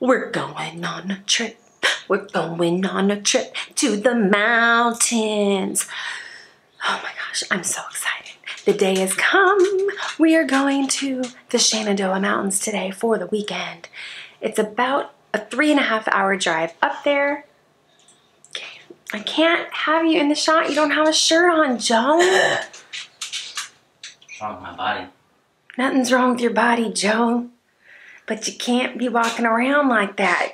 We're going on a trip. We're going on a trip to the mountains. Oh my gosh, I'm so excited. The day has come. We are going to the Shenandoah Mountains today for the weekend. It's about a 3.5 hour drive up there. Okay. I can't have you in the shot. You don't have a shirt on, Joe. What's wrong with my body? Nothing's wrong with your body, Joe. But you can't be walking around like that.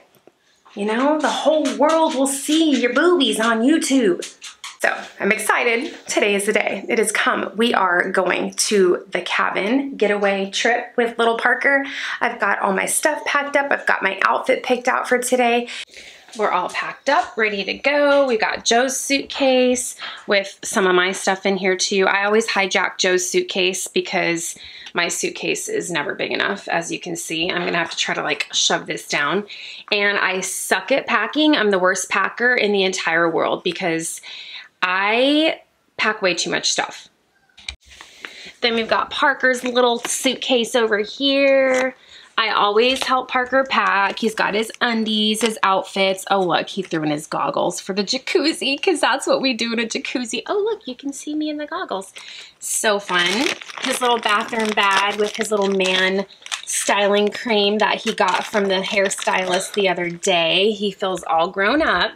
You know, the whole world will see your boobies on YouTube. So I'm excited. Today is the day. It has come. We are going to the cabin getaway trip with little Parker. I've got all my stuff packed up. I've got my outfit picked out for today. We're all packed up, ready to go. We've got Joe's suitcase with some of my stuff in here too. I always hijack Joe's suitcase because my suitcase is never big enough, as you can see. I'm gonna have to try to like shove this down. And I suck at packing. I'm the worst packer in the entire world because I pack way too much stuff. Then we've got Parker's little suitcase over here. I always help Parker pack. He's got his undies, his outfits. Oh look, he threw in his goggles for the jacuzzi because that's what we do in a jacuzzi. Oh look, you can see me in the goggles. So fun. His little bathroom bag with his little man styling cream that he got from the hairstylist the other day. He feels all grown up.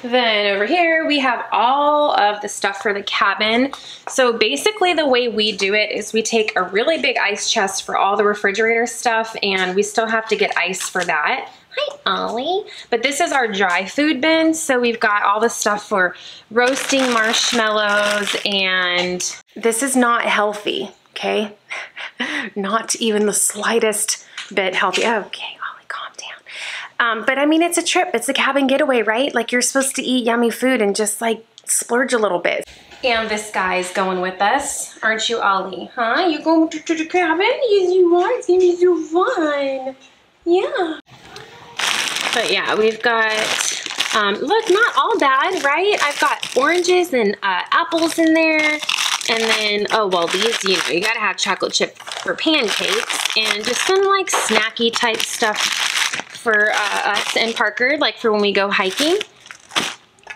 Then over here, we have all of the stuff for the cabin. So basically the way we do it is we take a really big ice chest for all the refrigerator stuff, and we still have to get ice for that. Hi, Ollie. But this is our dry food bin. So we've got all the stuff for roasting marshmallows, and this is not healthy, okay? Not even the slightest bit healthy. Okay. But I mean, it's a trip. It's a cabin getaway, right? Like you're supposed to eat yummy food and just like splurge a little bit. And this guy's going with us. Aren't you, Ollie? Huh? You going to the cabin? Yes, you are. It's going to be so fun. Yeah. But yeah, we've got, look, not all bad, right? I've got oranges and apples in there. And then, oh, well, these, you know, you got to have chocolate chip for pancakes and just some like snacky type stuff for us and Parker, like for when we go hiking.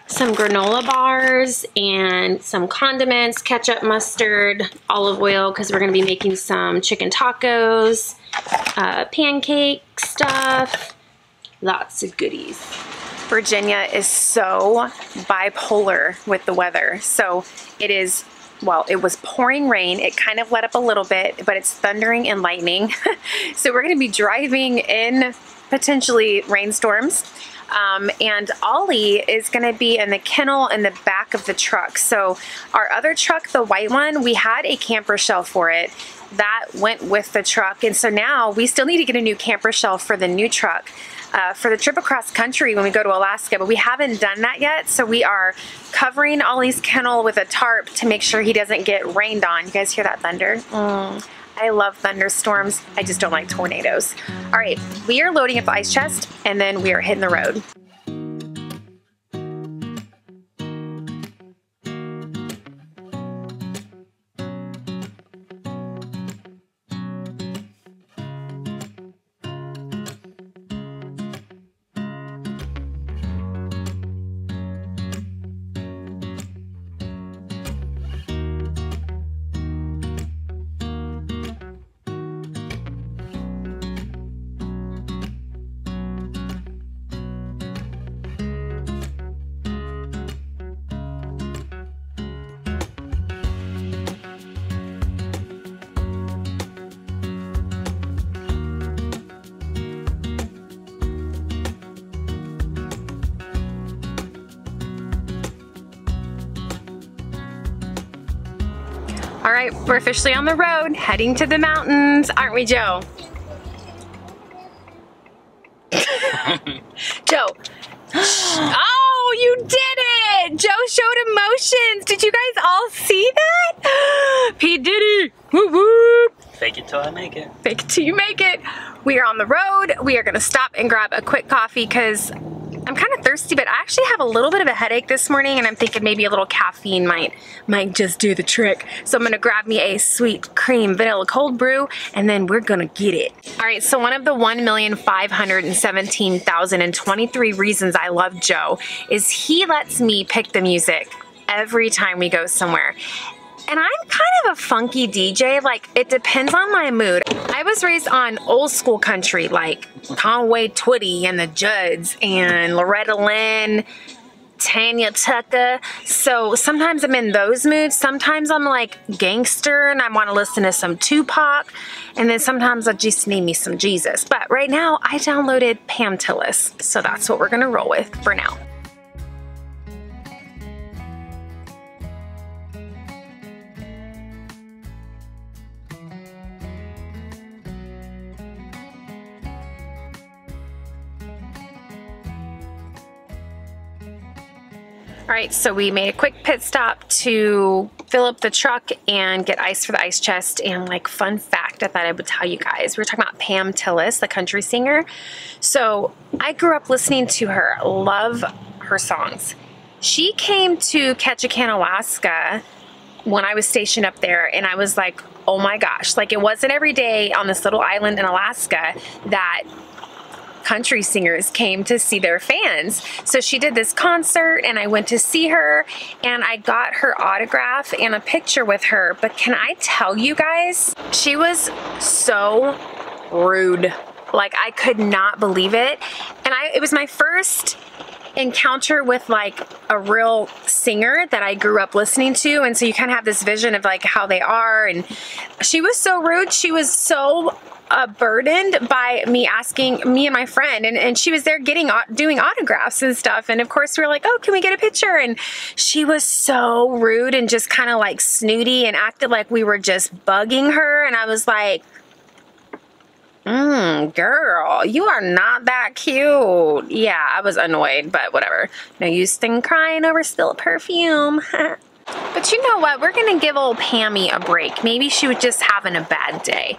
Some granola bars and some condiments, ketchup, mustard, olive oil, because we're gonna be making some chicken tacos, pancake stuff, lots of goodies. Virginia is so bipolar with the weather. So it is, well, it was pouring rain. It kind of let up a little bit, but it's thundering and lightning. So we're gonna be driving in potentially rainstorms. And Ollie is gonna be in the kennel in the back of the truck. So our other truck, the white one, we had a camper shell for it. That went with the truck. And so now we still need to get a new camper shell for the new truck for the trip across country when we go to Alaska, but we haven't done that yet. So we are covering Ollie's kennel with a tarp to make sure he doesn't get rained on. You guys hear that thunder? I love thunderstorms. I just don't like tornadoes. All right, we are loading up the ice chest and then we are hitting the road. All right, we're officially on the road, heading to the mountains, aren't we, Joe? Joe. Oh, you did it! Joe showed emotions. Did you guys all see that? P. Diddy, whoop whoop. Fake it till I make it. Fake it till you make it. We are on the road. We are gonna stop and grab a quick coffee because I'm kind of thirsty, but I actually have a little bit of a headache this morning, and I'm thinking maybe a little caffeine might just do the trick. So I'm gonna grab me a sweet cream vanilla cold brew, and then we're gonna get it. All right, so one of the 1,517,023 reasons I love Joe is he lets me pick the music every time we go somewhere. And I'm kind of a funky DJ, like it depends on my mood. I was raised on old school country like Conway Twitty and the Judds and Loretta Lynn, Tanya Tucker. So sometimes I'm in those moods. Sometimes I'm like gangster and I want to listen to some Tupac. And then sometimes I just need me some Jesus. But right now I downloaded Pam Tillis. So that's what we're going to roll with for now. All right, so we made a quick pit stop to fill up the truck and get ice for the ice chest. And like fun fact, I thought I would tell you guys, we were talking about Pam Tillis, the country singer. So I grew up listening to her, love her songs. She came to Ketchikan, Alaska when I was stationed up there, and I was like, oh my gosh, like it wasn't every day on this little island in Alaska that country singers came to see their fans. So she did this concert and I went to see her and I got her autograph and a picture with her. But can I tell you guys, she was so rude. Like I could not believe it. And it was my first encounter with like a real singer that I grew up listening to. And so you kind of have this vision of like how they are. And she was so rude. She was so burdened by me asking me and my friend, and she was there doing autographs and stuff, and of course we were like, oh, can we get a picture? And she was so rude and just kind of like snooty and acted like we were just bugging her, and I was like, girl, you are not that cute. Yeah, I was annoyed, but whatever, no use thing crying over spilled perfume. But you know what, we're gonna give old Pammy a break. Maybe she was just having a bad day.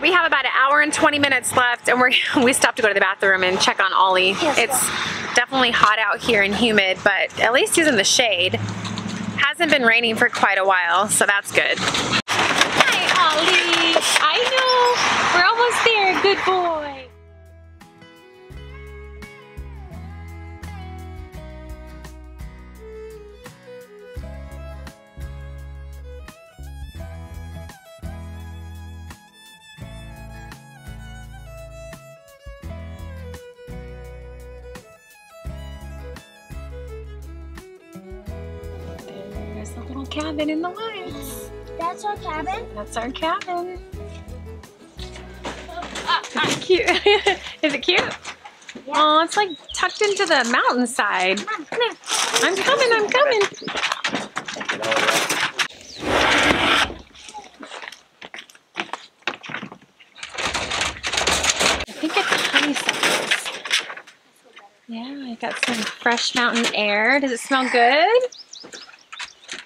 We have about an hour and 20 minutes left, and we stopped to go to the bathroom and check on Ollie. Yes, it's definitely hot out here and humid, but at least he's in the shade. Hasn't been raining for quite a while, so that's good. Hi, Ollie. I know. We're almost there. Good boy. Cabin in the woods. That's our cabin? That's our cabin. Cute. Is it cute? Yeah. Oh, it's like tucked into the mountainside. Come on, come here. I'm coming, I'm coming. I think it's honeysuckles. Yeah, I got some fresh mountain air. Does it smell good?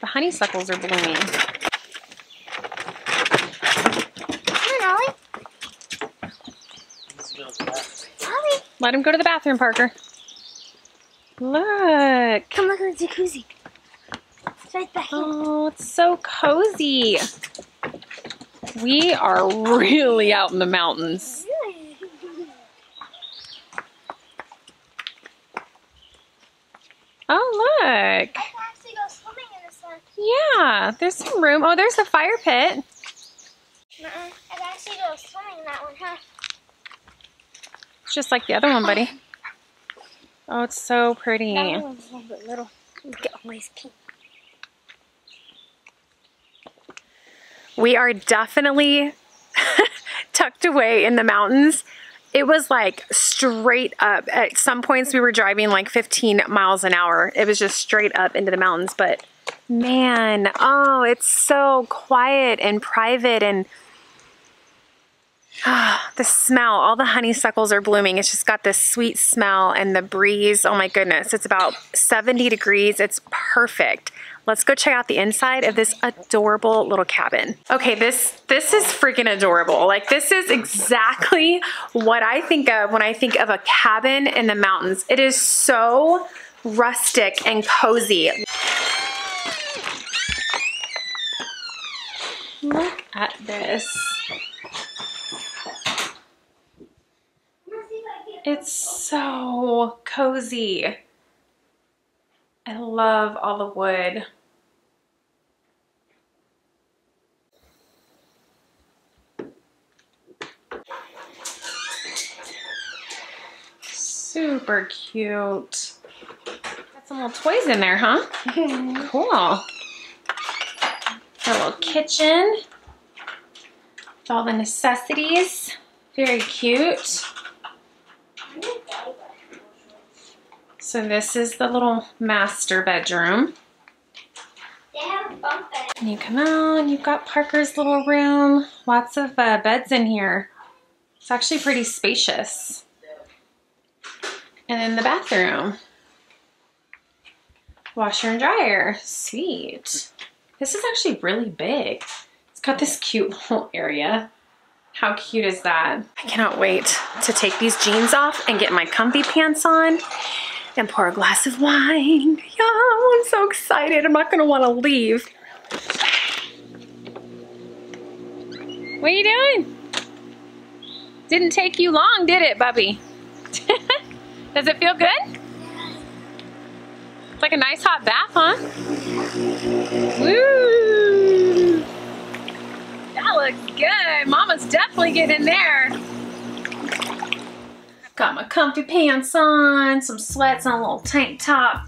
The honeysuckles are blooming. Come on, Ollie. Let him go to the bathroom, Parker. Look. Come look at the jacuzzi. It's right back here. Oh, it's so cozy. We are really out in the mountains. Oh, look. I can actually go swimming in this one. Yeah, there's some room. Oh, there's the fire pit. Nuh-uh. I can actually go swimming in that one, huh? It's just like the other one, buddy. Oh, it's so pretty. That one's a little bit little. You can always pee. We are definitely tucked away in the mountains. It was like straight up. At some points we were driving like 15 miles an hour. It was just straight up into the mountains. But man, oh, it's so quiet and private, and the smell, all the honeysuckles are blooming. It's just got this sweet smell and the breeze. Oh my goodness, it's about 70 degrees. It's perfect. Let's go check out the inside of this adorable little cabin. Okay, this is freaking adorable. Like, this is exactly what I think of when I think of a cabin in the mountains. It is so rustic and cozy. Look at this. It's so cozy. I love all the wood. Super cute. Got some little toys in there, huh? Cool. Got a little kitchen with all the necessities. Very cute. So this is the little master bedroom. They have a bunk bed. And you come out and you've got Parker's little room. Lots of beds in here. It's actually pretty spacious. And then the bathroom. Washer and dryer. Sweet. This is actually really big. It's got this cute little area. How cute is that? I cannot wait to take these jeans off and get my comfy pants on and pour a glass of wine. Yeah, I'm so excited. I'm not gonna wanna leave. What are you doing? Didn't take you long, did it, Bubby? Does it feel good? It's like a nice hot bath, huh? Woo! That looks good. Mama's definitely getting in there. Got my comfy pants on, some sweats on, a little tank top.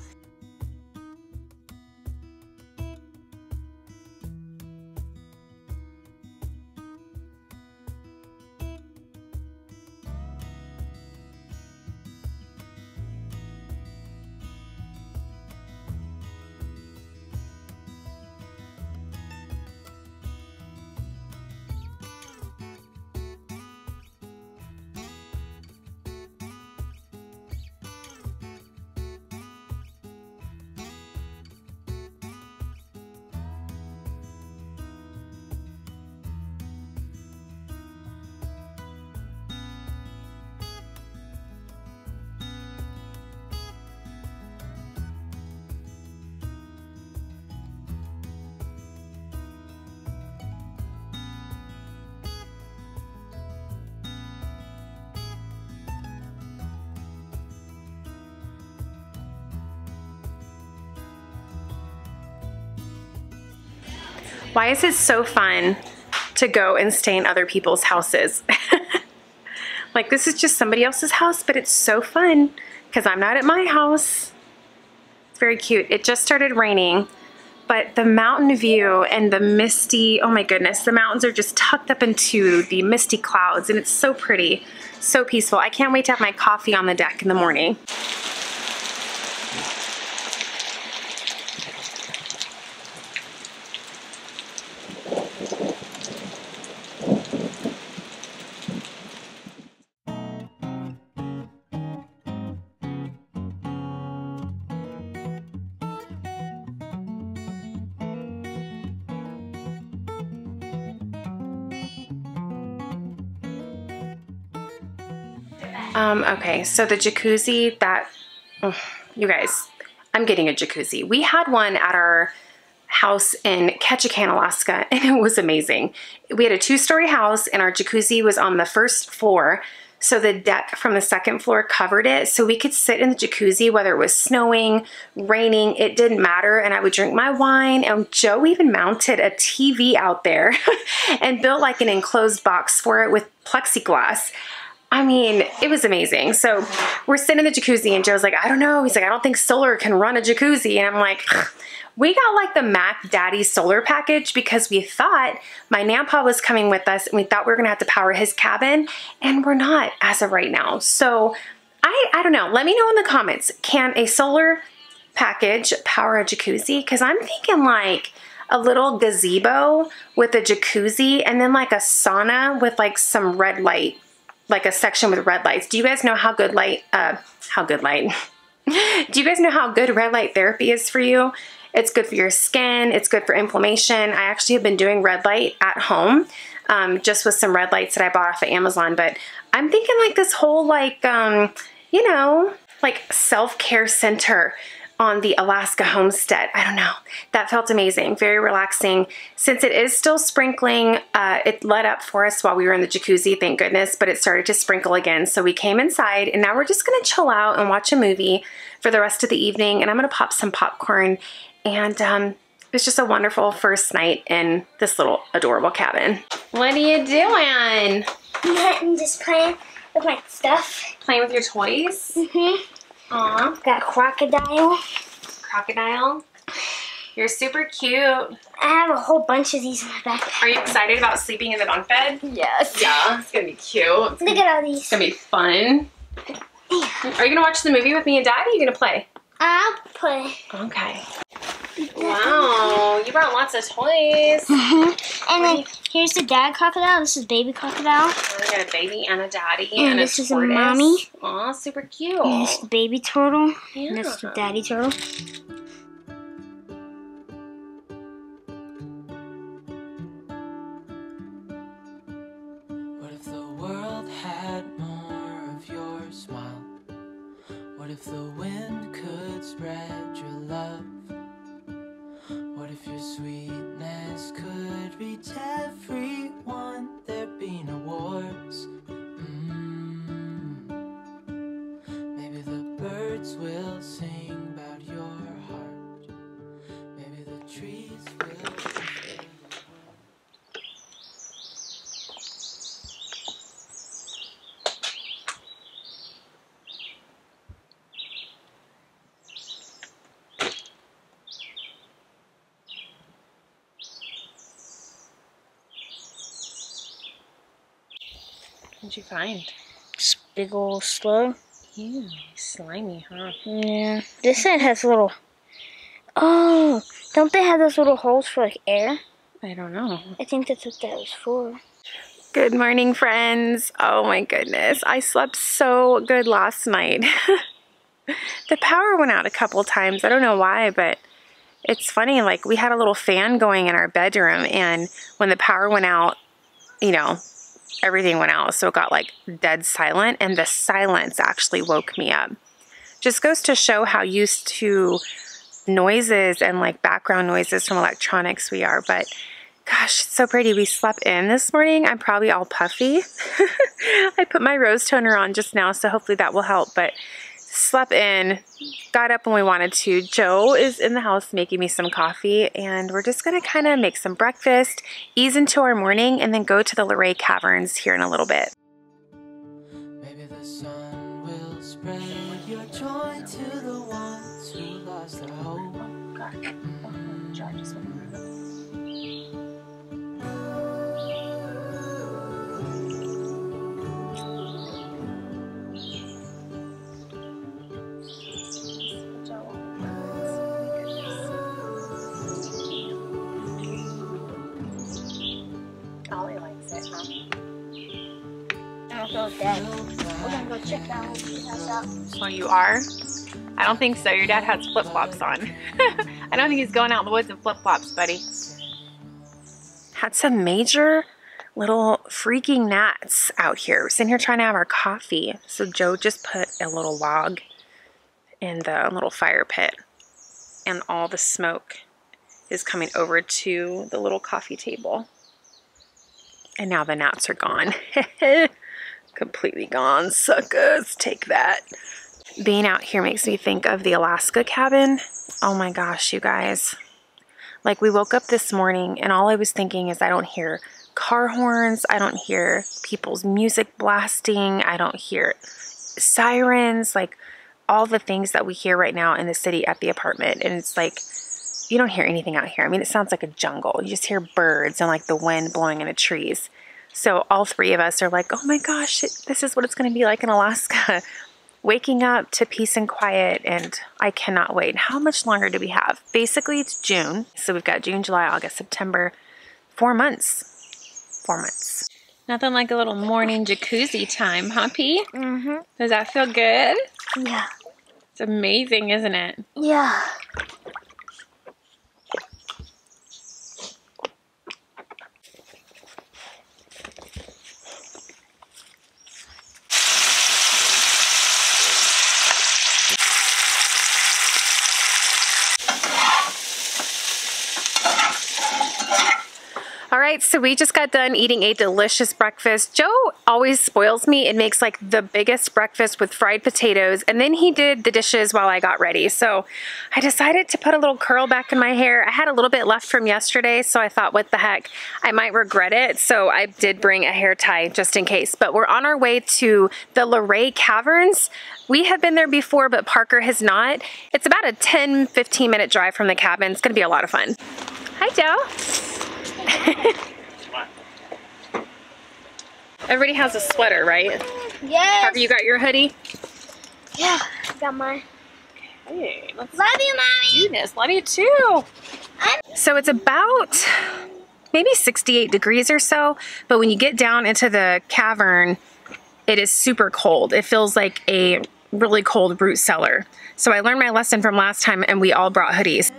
Why is it so fun to go and stay in other people's houses? Like, this is just somebody else's house, but it's so fun because I'm not at my house. It's very cute. It just started raining, but the mountain view and the misty, oh my goodness, the mountains are just tucked up into the misty clouds, and it's so pretty, so peaceful. I can't wait to have my coffee on the deck in the morning. Okay, so the jacuzzi that, you guys, I'm getting a jacuzzi. We had one at our house in Ketchikan, Alaska, and it was amazing. We had a two-story house and our jacuzzi was on the first floor, so the deck from the second floor covered it, so we could sit in the jacuzzi whether it was snowing, raining, it didn't matter, and I would drink my wine. And Joe even mounted a TV out there and built like an enclosed box for it with plexiglass. I mean, it was amazing. So we're sitting in the jacuzzi and Joe's like, I don't know. He's like, I don't think solar can run a jacuzzi. And I'm like, we got like the Mac Daddy solar package because we thought my Nampa was coming with us and we thought we were gonna have to power his cabin, and we're not as of right now. So I don't know. Let me know in the comments, can a solar package power a jacuzzi? Cause I'm thinking like a little gazebo with a jacuzzi and then like a sauna with like some red light, like a section with red lights. Do you guys know how good red light therapy is for you? It's good for your skin. It's good for inflammation. I actually have been doing red light at home, just with some red lights that I bought off of Amazon. But I'm thinking like this whole like, you know, like self-care center on the Alaska homestead. I don't know. That felt amazing. Very relaxing. Since it is still sprinkling, it let up for us while we were in the jacuzzi, thank goodness, but it started to sprinkle again. So we came inside and now we're just going to chill out and watch a movie for the rest of the evening. And I'm going to pop some popcorn. And it was just a wonderful first night in this little adorable cabin. What are you doing? I'm just playing with my stuff. Playing with your toys? Mm-hmm. Aw, got crocodile. Crocodile? You're super cute. I have a whole bunch of these in my backpack. Are you excited about sleeping in the bunk bed? Yes. Yeah, it's gonna be cute. Look at all these. It's gonna be fun. Yeah. Are you gonna watch the movie with me and Dad, or are you gonna play? I'll play. Okay. Wow, you brought lots of toys. Mm-hmm. And then here's the dad crocodile. This is baby crocodile. Oh, we got a baby and a daddy and this is a mommy. Aw, super cute. And this is baby turtle. Yeah. And this is daddy turtle. What if the world had more of your smile? What if the wind could spread your love? What if your sweetness could reach everyone? There'd be no wars. Maybe the birds will sing about your heart. Maybe the trees will. What'd you find? This big old slug. Ew, slimy, huh? Yeah. This side has little... Oh! Don't they have those little holes for, like, air? I don't know. I think that's what that was for. Good morning, friends. Oh, my goodness. I slept so good last night. The power went out a couple times. I don't know why, but... It's funny, like, we had a little fan going in our bedroom, and when the power went out, you know... Everything went out, so it got like dead silent, and the silence actually woke me up. Just goes to show how used to noises and like background noises from electronics we are, but gosh, it's so pretty. We slept in this morning. I'm probably all puffy. I put my rose toner on just now, so hopefully that will help, but slept in, got up when we wanted to. Joe is in the house making me some coffee, and we're just going to kind of make some breakfast, ease into our morning, and then go to the Luray Caverns here in a little bit. Maybe the sun will spread your joy to the ones who lost their hope. We're gonna go check out his house. Oh, you are? I don't think so. Your dad has flip-flops on. I don't think he's going out in the woods in flip-flops, buddy. Had some major little freaking gnats out here. We're sitting here trying to have our coffee. So Joe just put a little log in the little fire pit and all the smoke is coming over to the little coffee table. And now the gnats are gone. Completely gone, suckers, take that. Being out here makes me think of the Alaska cabin. Oh my gosh, you guys. Like, we woke up this morning and all I was thinking is I don't hear car horns, I don't hear people's music blasting, I don't hear sirens, like all the things that we hear right now in the city at the apartment. And it's like, you don't hear anything out here. I mean, it sounds like a jungle. You just hear birds and like the wind blowing in the trees. So all three of us are like, oh my gosh, this is what it's going to be like in Alaska. Waking up to peace and quiet, and I cannot wait. How much longer do we have? Basically, it's June. So we've got June, July, August, September, 4 months. 4 months. Nothing like a little morning jacuzzi time, huh, P? Mm-hmm. Does that feel good? Yeah. It's amazing, isn't it? Yeah. All right, so we just got done eating a delicious breakfast. Joe always spoils me and makes like the biggest breakfast with fried potatoes, and then he did the dishes while I got ready. So I decided to put a little curl back in my hair. I had a little bit left from yesterday, so I thought, what the heck, I might regret it. So I did bring a hair tie just in case. But we're on our way to the Luray Caverns. We have been there before, but Parker has not. It's about a 10-15 minute drive from the cabin. It's gonna be a lot of fun. Hi, Joe. Everybody has a sweater, right? Yes. Have you got your hoodie? Yeah, I got mine. Hey, let's love you, Mommy. Do this. Love you too. So it's about maybe 68 degrees or so, but when you get down into the cavern, it is super cold. It feels like a really cold root cellar. So I learned my lesson from last time, and we all brought hoodies.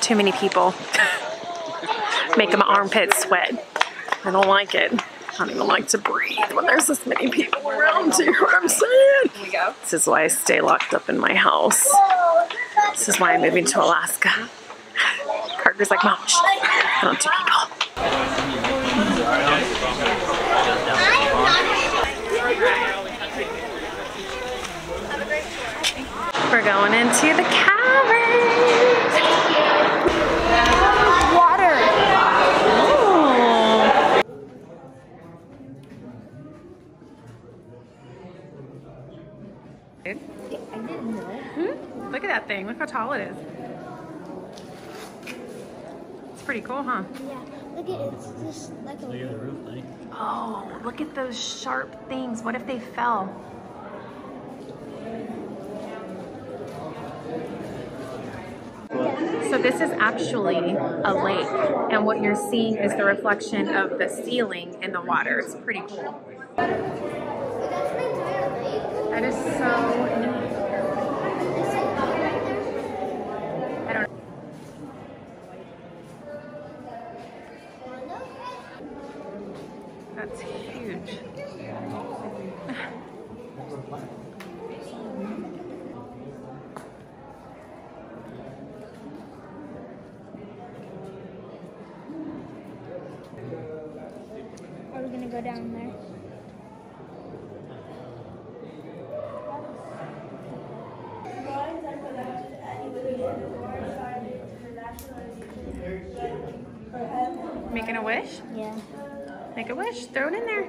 Too many people making my armpits sweat. I don't like it. I don't even like to breathe when there's this many people around. Do you know what I'm saying? Here we go. This is why I stay locked up in my house. This is why I'm moving to Alaska. Parker's like, Mom, shh, I don't do people. We're going into the cavern. Look at that thing. Look how tall it is. It's pretty cool, huh? Yeah. Look at it. It's just like a little roof thing. Oh, look at those sharp things. What if they fell? So this is actually a lake, and what you're seeing is the reflection of the ceiling in the water. It's pretty cool. That is so neat. That's huge. Are we gonna go down there? Making a wish? Yeah. Make a wish, throw it in there.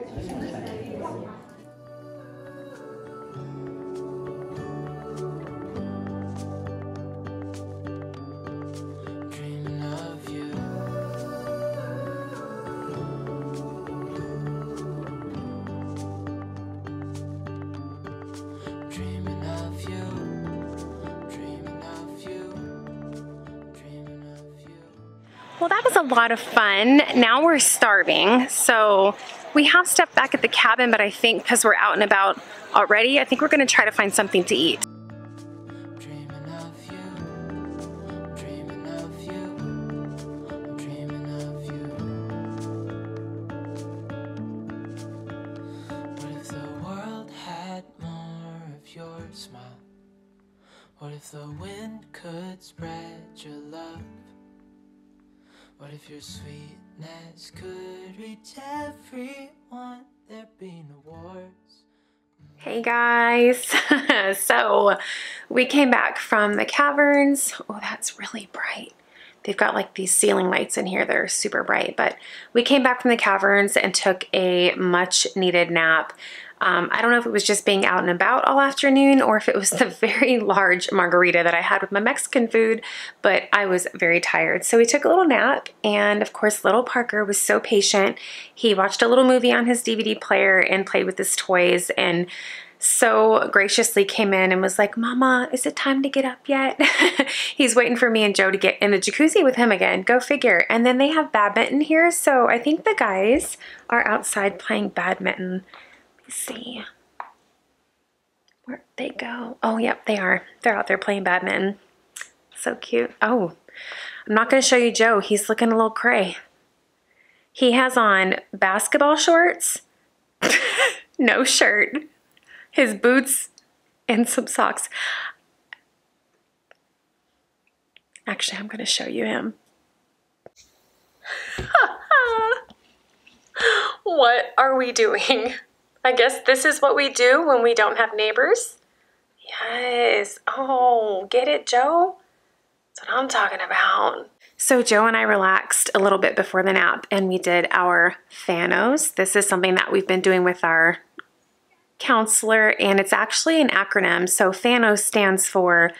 Dreaming of you. Dreaming of you. Well, that was a lot of fun. Now we're starving, so we have stepped back at the cabin, but I think because we're out and about already, I think we're gonna try to find something to eat. What if the wind could spread your love? What if your sweetness could reach everyone? There'd be no wars. Hey guys, so we came back from the caverns. Oh, that's really bright. They've got like these ceiling lights in here that are super bright, but we came back from the caverns and took a much needed nap. I don't know if it was just being out and about all afternoon or if it was the very large margarita that I had with my Mexican food, but I was very tired. So we took a little nap, and of course little Parker was so patient. He watched a little movie on his DVD player and played with his toys, and so graciously came in and was like, "Mama, is it time to get up yet?" He's waiting for me and Joe to get in the jacuzzi with him again. Go figure. And then they have badminton here, so I think the guys are outside playing badminton. See where they go. Oh, yep, they are. They're out there playing badminton. So cute. Oh, I'm not going to show you Joe. He's looking a little gray. He has on basketball shorts, no shirt, his boots, and some socks. Actually, I'm going to show you him. What are we doing? I guess this is what we do when we don't have neighbors. Yes. Oh, get it, Joe? That's what I'm talking about. So Joe and I relaxed a little bit before the nap, and we did our FANOS. This is something that we've been doing with our counselor, and it's actually an acronym. So FANOS stands for,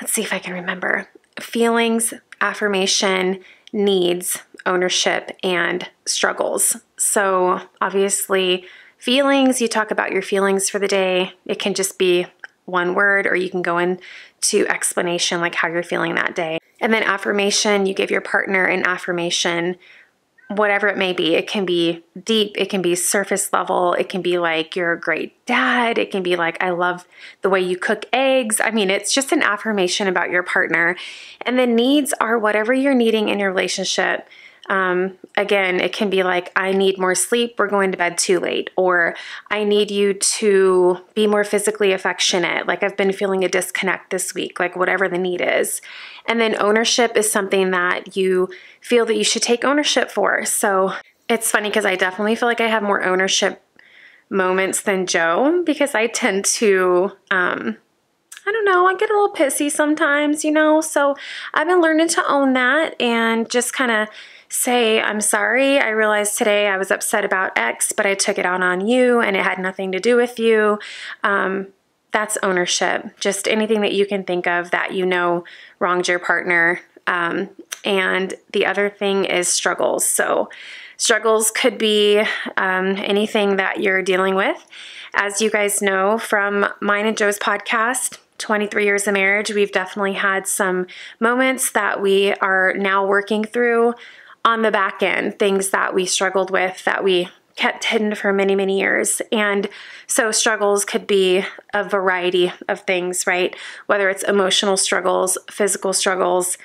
let's see if I can remember, feelings, affirmation, needs, ownership, and struggles. So obviously, feelings, you talk about your feelings for the day. It can just be one word, or you can go into explanation like how you're feeling that day. And then affirmation, you give your partner an affirmation, whatever it may be. It can be deep, it can be surface level, it can be like you're a great dad, it can be like I love the way you cook eggs. I mean, it's just an affirmation about your partner. And then needs are whatever you're needing in your relationship. Again, it can be like, I need more sleep, we're going to bed too late, or I need you to be more physically affectionate, like I've been feeling a disconnect this week, like whatever the need is. And then ownership is something that you feel that you should take ownership for. So it's funny because I definitely feel like I have more ownership moments than Joe, because I tend to, I don't know, I get a little pissy sometimes, you know, so I've been learning to own that and just kind of say, I'm sorry, I realized today I was upset about X, but I took it out on you and it had nothing to do with you. That's ownership. Just anything that you can think of that you know wronged your partner. And the other thing is struggles. So struggles could be anything that you're dealing with. As you guys know from mine and Joe's podcast, 23 years of marriage, we've definitely had some moments that we are now working through on the back end, things that we struggled with that we kept hidden for many, many years. And so struggles could be a variety of things, right? Whether it's emotional struggles, physical struggles,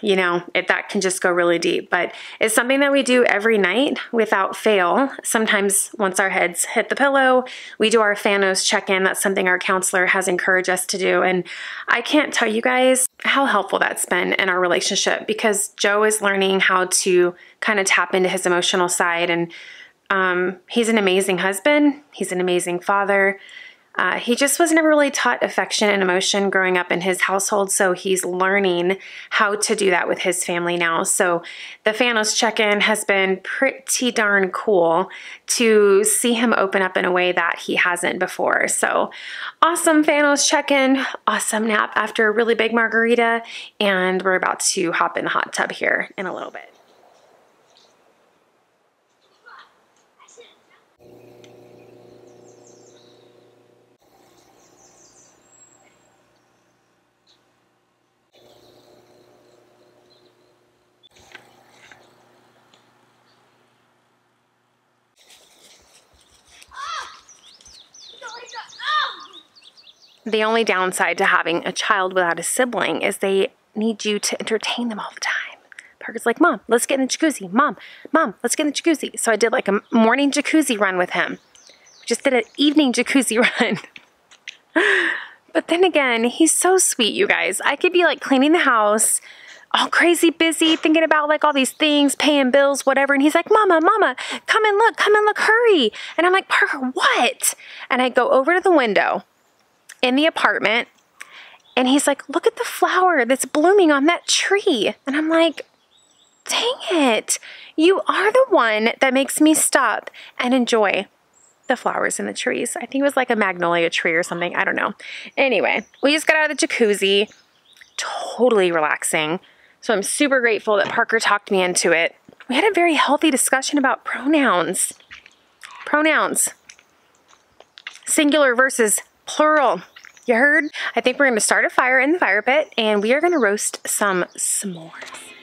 you know, that can just go really deep. But it's something that we do every night without fail. Sometimes once our heads hit the pillow, we do our FANOS check-in. That's something our counselor has encouraged us to do. And I can't tell you guys how helpful that's been in our relationship, because Joe is learning how to kind of tap into his emotional side. And he's an amazing husband. He's an amazing father. He just was never really taught affection and emotion growing up in his household, so he's learning how to do that with his family now. So the FANOS check-in has been pretty darn cool to see him open up in a way that he hasn't before. So awesome FANOS check-in, awesome nap after a really big margarita, and we're about to hop in the hot tub here in a little bit. The only downside to having a child without a sibling is they need you to entertain them all the time. Parker's like, Mom, let's get in the jacuzzi. Mom, let's get in the jacuzzi. So I did like a morning jacuzzi run with him. We just did an evening jacuzzi run. But then again, he's so sweet, you guys. I could be like cleaning the house, all crazy busy, thinking about like all these things, paying bills, whatever. And he's like, Mama, come and look, hurry. And I'm like, Parker, what? And I go over to the window in the apartment and he's like, look at the flower that's blooming on that tree. And I'm like, dang it. You are the one that makes me stop and enjoy the flowers in the trees. I think it was like a magnolia tree or something. I don't know. Anyway, we just got out of the jacuzzi. Totally relaxing. So I'm super grateful that Parker talked me into it. We had a very healthy discussion about pronouns. Pronouns. Singular versus plural. You heard? I think we're going to start a fire in the fire pit and we are going to roast some s'mores.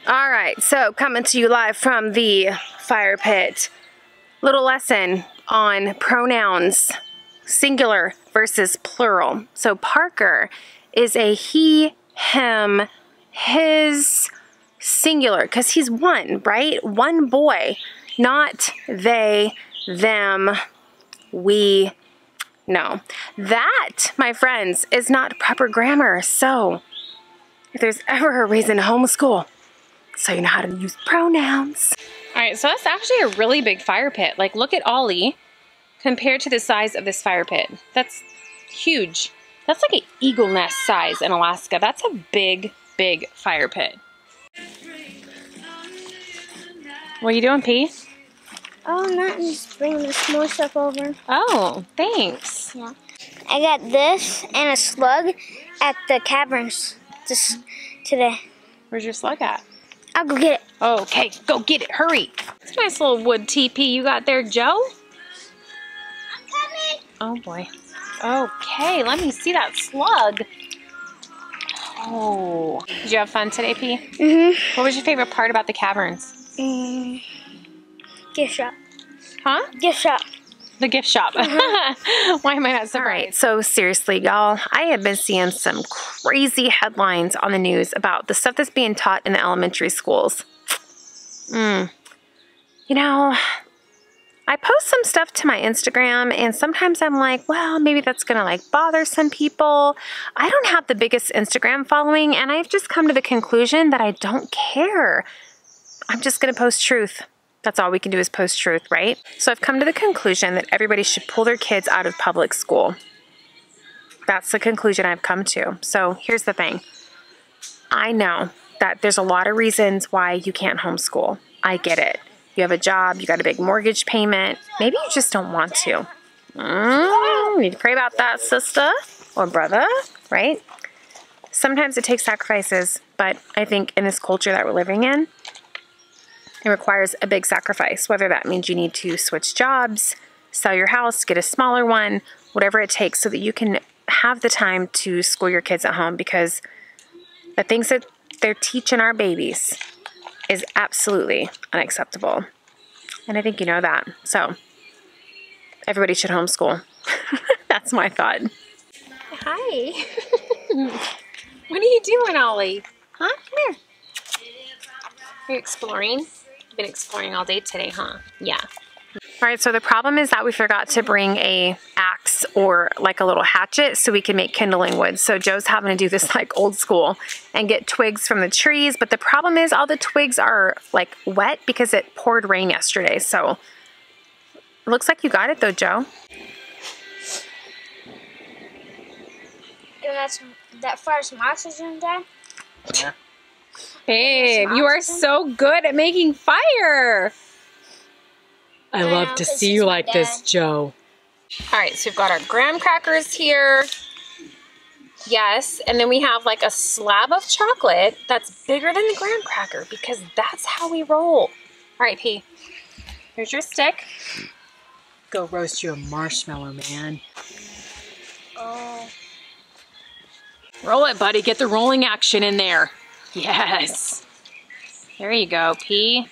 All right, so coming to you live from the fire pit. Little lesson on pronouns, singular versus plural. So Parker is a he, him, his, singular, because he's one, right? One boy, not they, them, we, no. That, my friends, is not proper grammar. So if there's ever a reason to homeschool, so you know how to use pronouns. All right, so that's actually a really big fire pit. Like, look at Ollie compared to the size of this fire pit. That's huge. That's like an eagle nest size in Alaska. That's a big, big fire pit. What are you doing, P? Oh, nothing. Just bringing the s'more stuff over. Oh, thanks. Yeah. I got this and a slug at the caverns just today. Where's your slug at? I'll go get it. Okay, go get it. Hurry. It's a nice little wood teepee you got there, Joe. I'm coming. Oh, boy. Okay, let me see that slug. Oh. Did you have fun today, P? Mm-hmm. What was your favorite part about the caverns? Gift shop. Huh? Gift shop. The gift shop. Mm-hmm. Why am I not surprised? All right, so seriously, y'all, I have been seeing some crazy headlines on the news about the stuff that's being taught in the elementary schools. You know, I post some stuff to my Instagram and sometimes I'm like, well, maybe that's gonna like bother some people. I don't have the biggest Instagram following and I've just come to the conclusion that I don't care. I'm just gonna post truth. That's all we can do is post truth, right? So I've come to the conclusion that everybody should pull their kids out of public school. That's the conclusion I've come to. So here's the thing. I know that there's a lot of reasons why you can't homeschool. I get it. You have a job, you got a big mortgage payment. Maybe you just don't want to. We need to pray about that, sister or brother, right? Sometimes it takes sacrifices, but I think in this culture that we're living in, it requires a big sacrifice, whether that means you need to switch jobs, sell your house, get a smaller one, whatever it takes so that you can have the time to school your kids at home, because the things that they're teaching our babies is absolutely unacceptable. And I think you know that. So everybody should homeschool. That's my thought. Hi. What are you doing, Ollie? Huh? Come here. You're exploring? You've been exploring all day today, huh? Yeah. All right, so the problem is that we forgot to bring an axe or like a little hatchet so we can make kindling wood. So Joe's having to do this like old school and get twigs from the trees. But the problem is all the twigs are like wet because it poured rain yesterday. So it looks like you got it though, Joe. You got some, that fire some oxygen, Dad? Yeah. Babe, you are so good at making fire. I love to see you like this, Joe. All right, so we've got our graham crackers here. Yes, and then we have like a slab of chocolate that's bigger than the graham cracker because that's how we roll. All right, P, here's your stick. Go roast your marshmallow, man. Oh. Roll it, buddy. Get the rolling action in there. Yes. There you go, P.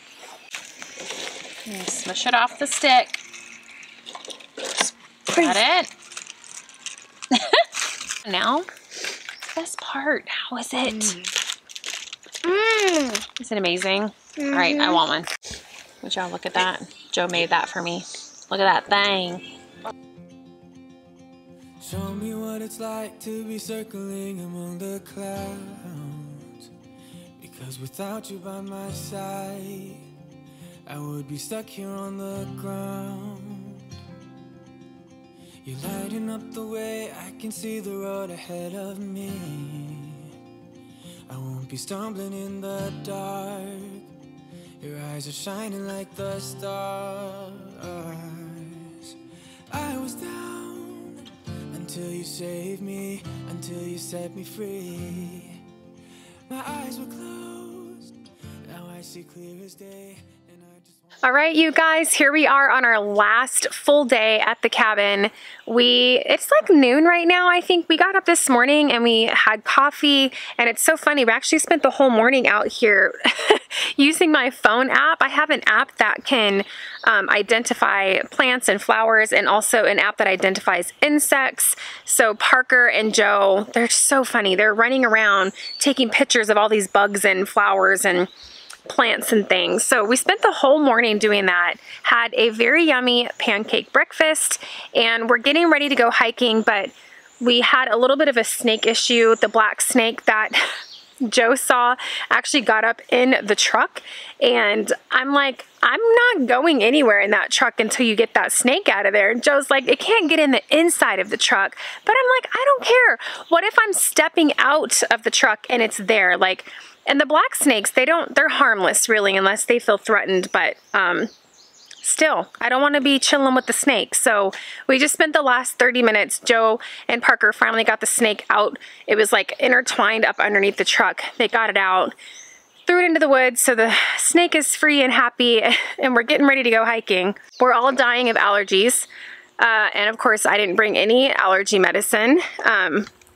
Smush it off the stick. Got it. now. This part, how is it? Is it amazing? All right, I want one. Would y'all look at that? Joe made that for me. Look at that thing. Show me what it's like to be circling among the clouds, because without you by my side, I would be stuck here on the ground. You're lighting up the way, I can see the road ahead of me. I won't be stumbling in the dark. Your eyes are shining like the stars. I was down until you saved me, until you set me free. My eyes were closed, now I see clear as day. All right, you guys, here we are on our last full day at the cabin. It's like noon right now, I think. We got up this morning and we had coffee, and it's so funny. We actually spent the whole morning out here using my phone app. I have an app that can identify plants and flowers, and also an app that identifies insects. So Parker and Joe, they're so funny. They're running around taking pictures of all these bugs and flowers and plants and things. So we spent the whole morning doing that, had a very yummy pancake breakfast, and we're getting ready to go hiking, but we had a little bit of a snake issue. The black snake that Joe saw actually got up in the truck, and I'm like, I'm not going anywhere in that truck until you get that snake out of there. And Joe's like, it can't get in the inside of the truck. But I'm like, I don't care. What if I'm stepping out of the truck and it's there? Like, and the black snakes, they're harmless really, unless they feel threatened, but still, I don't want to be chilling with the snake. So we just spent the last 30 minutes. Joe and Parker finally got the snake out. It was like intertwined up underneath the truck. They got it out, threw it into the woods, so the snake is free and happy, and we're getting ready to go hiking. We're all dying of allergies, and of course, I didn't bring any allergy medicine.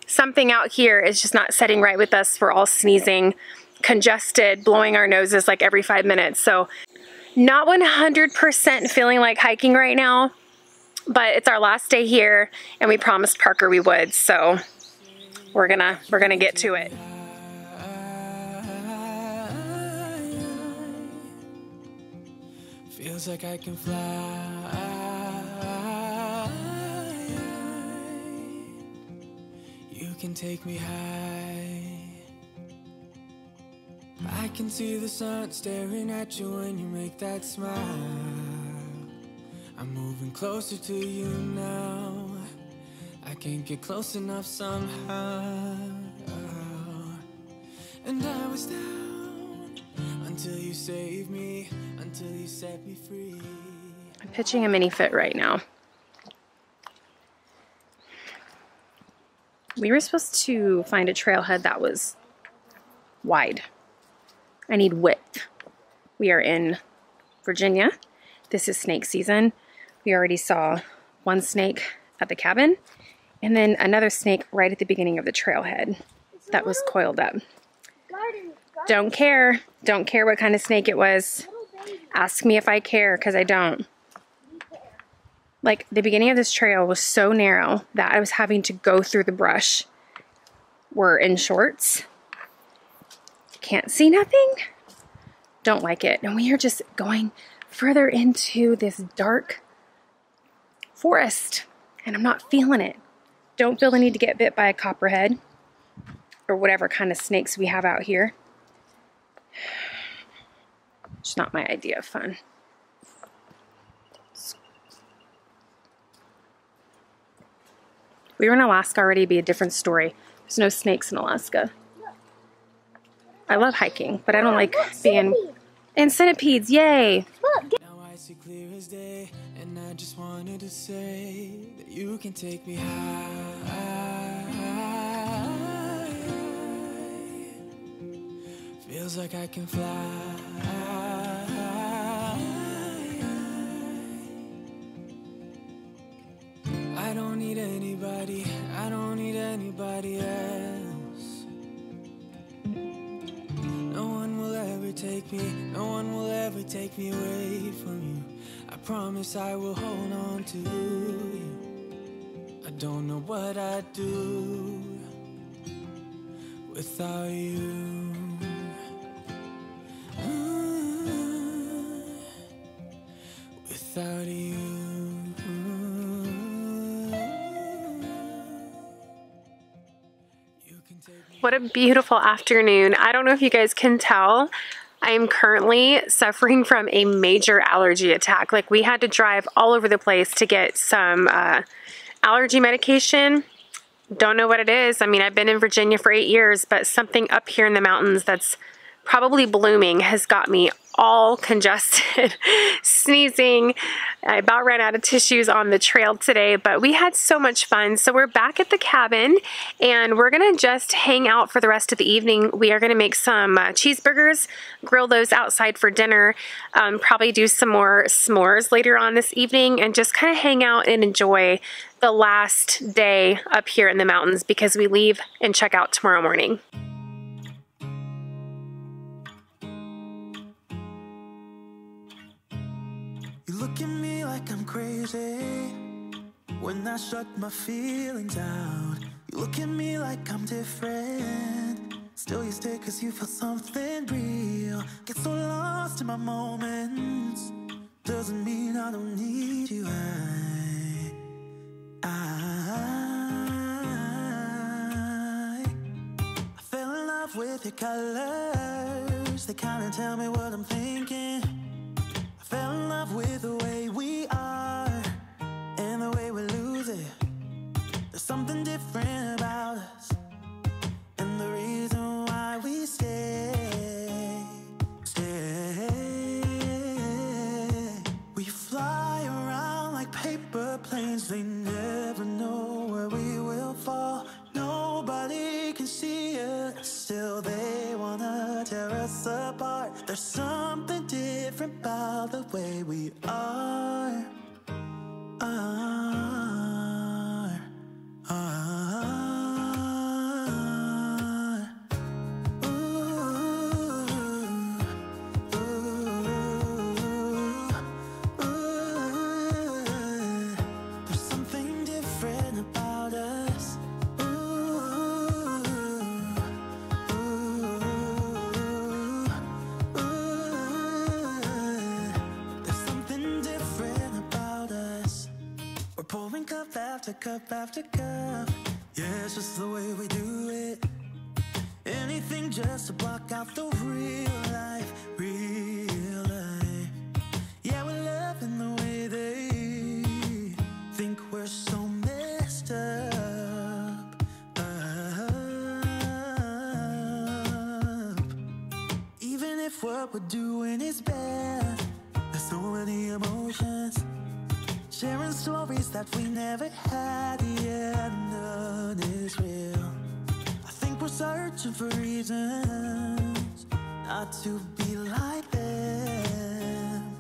Something out here is just not setting right with us. We're all sneezing, congested, blowing our noses like every 5 minutes. So not 100% feeling like hiking right now, but it's our last day here and we promised Parker we would. So we're gonna get to it. Feels like I can fly. You can take me high. I can see the sun staring at you when you make that smile. I'm moving closer to you now. I can't get close enough somehow. And I was down until you saved me, until you set me free. I'm pitching a mini fit right now. We were supposed to find a trailhead that was wide. I need width. We are in Virginia. This is snake season. We already saw one snake at the cabin and then another snake right at the beginning of the trailhead that was coiled up. Don't care. Don't care what kind of snake it was. Ask me if I care, because I don't. Like, the beginning of this trail was so narrow that I was having to go through the brush. We're in shorts. Can't see nothing. Don't like it. And we are just going further into this dark forest. And I'm not feeling it. Don't feel the need to get bit by a copperhead or whatever kind of snakes we have out here. It's not my idea of fun. We were in Alaska already, it'd be a different story. There's no snakes in Alaska. I love hiking, but I don't like being in centipedes. Yay! Now I see clear as day, and I just wanted to say that you can take me high. Feels like I can fly. I don't need anybody, I don't need anybody else. No one will ever take me, no one will ever take me away from you. I promise I will hold on to you. I Don't know what I'd do without you. Without you. What a beautiful afternoon. I don't know if you guys can tell, I am currently suffering from a major allergy attack. Like, we had to drive all over the place to get some allergy medication. Don't know what it is. I mean, I've been in Virginia for 8 years, but something up here in the mountains that's probably blooming has got me all congested, sneezing. I about ran out of tissues on the trail today, but we had so much fun. So we're back at the cabin and we're gonna just hang out for the rest of the evening. We are gonna make some cheeseburgers, grill those outside for dinner, probably do some more s'mores later on this evening, and just kind of hang out and enjoy the last day up here in the mountains because we leave and check out tomorrow morning. Look at me like I'm crazy when I shut my feelings out. You look at me like I'm different, still you stay cause you feel something real. Get so lost in my moments, doesn't mean I don't need you. I fell in love with your colors, they kinda tell me what I'm thinking. Fell in love with the way we are and the way we lose it. There's something different about us and the reason why we stay. We fly around like paper planes, they never know where we will fall. Nobody can see us, still they wanna tear us apart. There's something different about the way we are. Ooh, ooh, ooh. There's something different about us. Cup after cup after cup, yeah, it's just the way we do it. Anything just to block out the real life, real life. Yeah, we're loving the way they think we're so messed up, Even if what we're doing is bad, there's so many emotions. Sharing stories that we never had, yeah, none is real. I think we're searching for reasons not to be like them.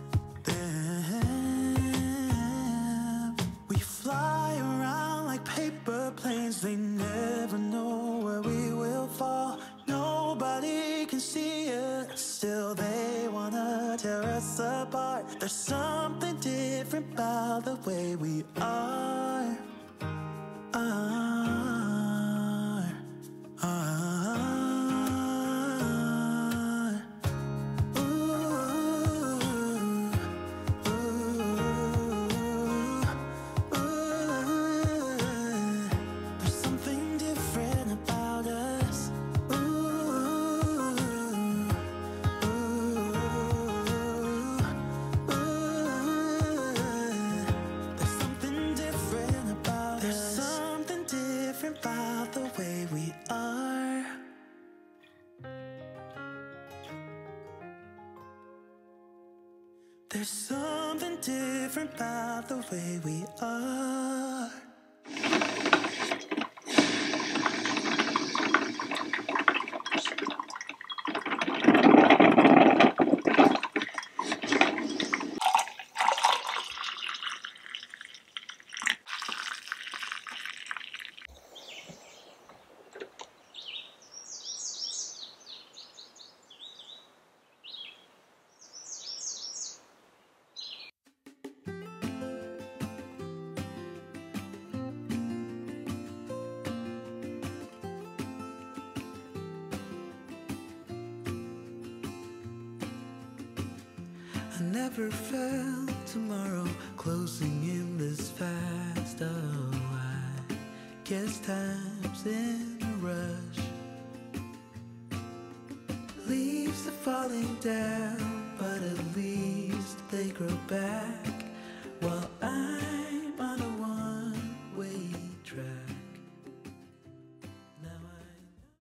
We fly around like paper planes, they never know where we will fall. Nobody can see us, still they wanna tear us apart. There's something different about the way we are. There's something different about the way we are. I've never felt tomorrow closing in this fast. Oh, I guess time's in a rush. Leaves are falling down, but at least they grow back.